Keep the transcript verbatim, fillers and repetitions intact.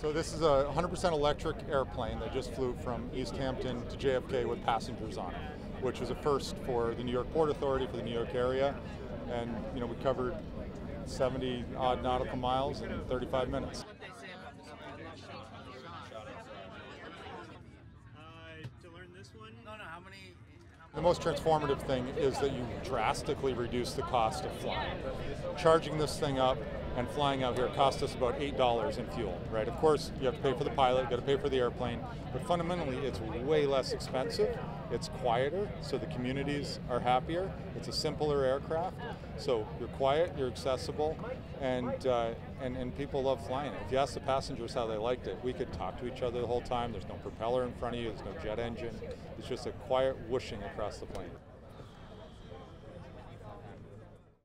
So this is a one hundred percent electric airplane that just flew from East Hampton to J F K with passengers on it, which was a first for the New York Port Authority for the New York area. And you know, we covered seventy odd nautical miles in thirty-five minutes. The most transformative thing is that you drastically reduce the cost of flying. Charging this thing up and flying out here cost us about eight dollars in fuel, right? Of course, you have to pay for the pilot, you got to pay for the airplane, but fundamentally it's way less expensive, it's quieter, so the communities are happier, it's a simpler aircraft, so you're quiet, you're accessible, and, uh, and, and people love flying it. If you ask the passengers how they liked it, we could talk to each other the whole time, there's no propeller in front of you, there's no jet engine, it's just a quiet whooshing across the plane.